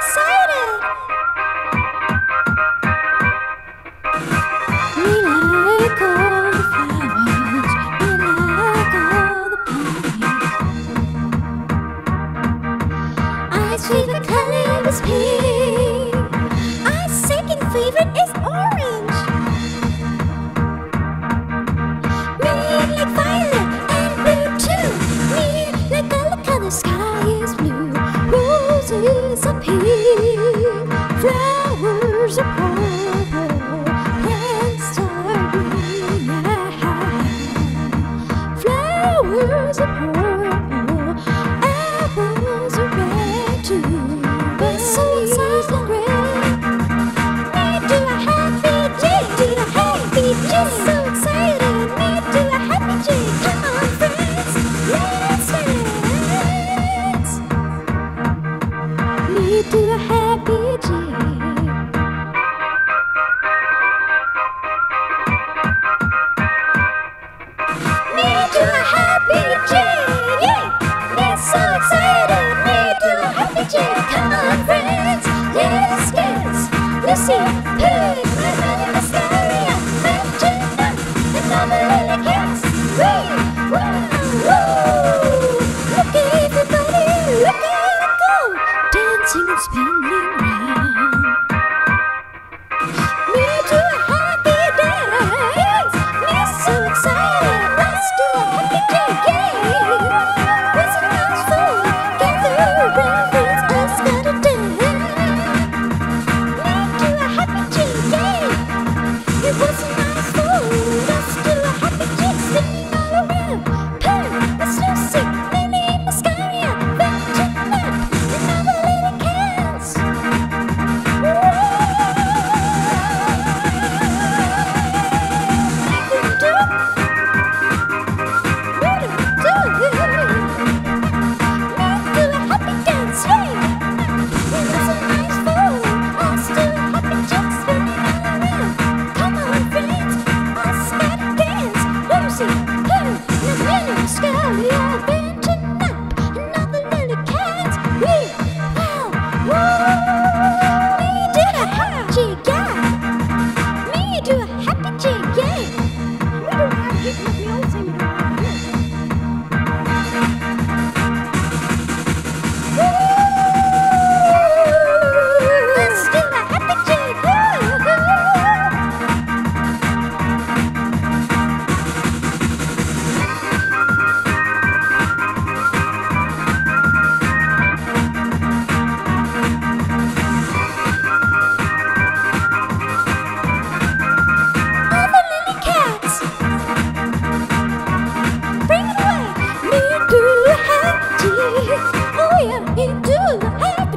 Favorite color is pink. Our second favorite is orange. Me like violet and blue too. Me like all the color sky is blue. Roses are pink. Flowers are purple. Plants are green. Yeah. Flowers are purple. Apples are red. But sunsets are red. Me do a happy jig, do a happy jig. So excited, me do a happy jig. Come on friends, let's dance. Me do a happy jig. Me do a happy jig. Yeah, we're so excited. Come on, friends, let's dance. Lucy, Pig, Mermaid, Mascaria, Magenta, and Mama Lily Cats. Woo, woo, woo! Look everybody, look at go! Dancing and spinning round. Me do a happy dance. We're so excited. Let's do a happy jig. Yeah. What's a house full? Gather around. Oh yeah, me do a happy jig.